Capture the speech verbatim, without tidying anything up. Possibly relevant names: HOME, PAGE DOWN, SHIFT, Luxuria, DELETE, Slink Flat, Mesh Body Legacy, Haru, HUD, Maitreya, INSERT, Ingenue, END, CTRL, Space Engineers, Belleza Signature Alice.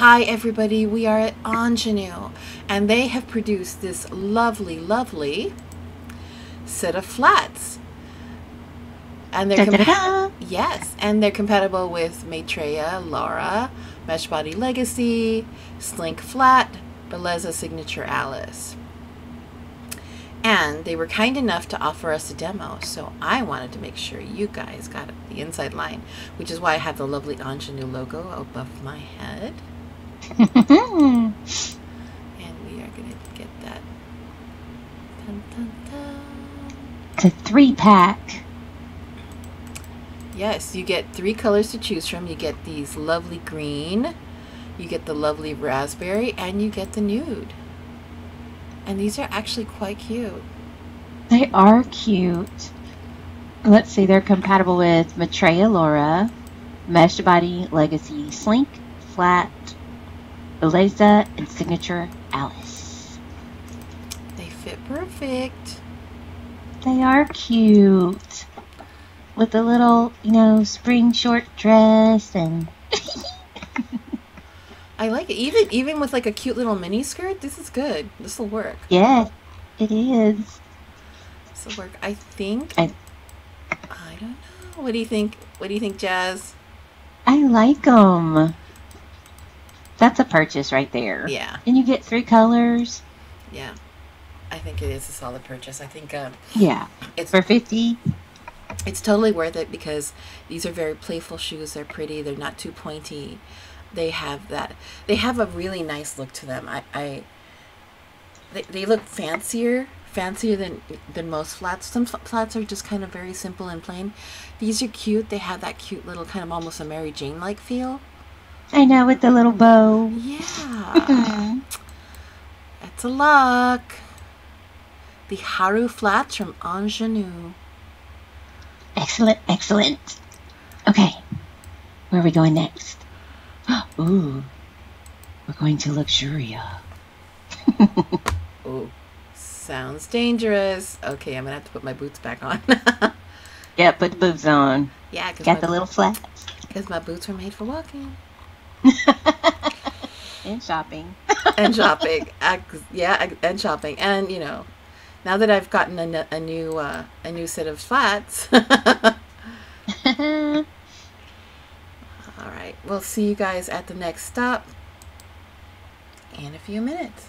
Hi everybody, we are at Ingenue, and they have produced this lovely, lovely set of flats. And they're da, da, da. Yes, and they're compatible with Maitreya, Laura, Mesh Body Legacy, Slink Flat, Belleza Signature Alice. And they were kind enough to offer us a demo, so I wanted to make sure you guys got the inside line, which is why I have the lovely Ingenue logo above my head. And we are going to get that. Dun, dun, dun. It's a three-pack. Yes, you get three colors to choose from. You get these lovely green, you get the lovely raspberry, and you get the nude. And these are actually quite cute. They are cute. Let's see, they're compatible with Maitreya Laura, Mesh Body Legacy Slink, Flat, Belleza, and Signature Alice. They fit perfect. They are cute. With a little, you know, spring short dress and... I like it. Even even with like a cute little mini skirt, this is good. This will work. Yeah, it is. This will work. I think. I, I don't know. What do you think? What do you think, Jazz? I like them. That's a purchase right there. Yeah. And you get three colors. Yeah, I think it is a solid purchase. I think. Um, yeah. It's for fifty. It's totally worth it because these are very playful shoes. They're pretty. They're not too pointy. They have that. They have a really nice look to them. I, I they, they look fancier, fancier than than most flats. Some flats are just kind of very simple and plain. These are cute. They have that cute little kind of almost a Mary Jane like feel. I know, with the little bow. Yeah. That's a look. The Haru flats from Ingenue. Excellent, excellent. Okay, where are we going next? Ooh, we're going to Luxuria. Ooh, sounds dangerous. Okay, I'm going to have to put my boots back on. Yeah, put the boots on. Yeah. Cause Got the little flats. Because my boots were made for walking. And shopping. And shopping. I, yeah, I, and shopping. And, you know, now that I've gotten a, a, new, uh, a new set of flats... All right, we'll see you guys at the next stop in a few minutes.